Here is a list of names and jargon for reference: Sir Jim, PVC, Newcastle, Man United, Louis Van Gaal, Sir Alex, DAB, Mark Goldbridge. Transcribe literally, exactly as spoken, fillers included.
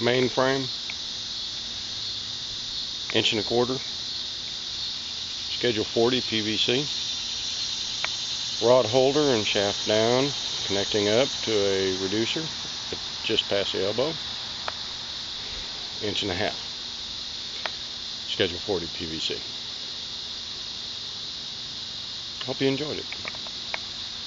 main frame, inch and a quarter, schedule forty P V C, rod holder and shaft down, connecting up to a reducer just past the elbow, inch and a half, schedule forty P V C. Hope you enjoyed it.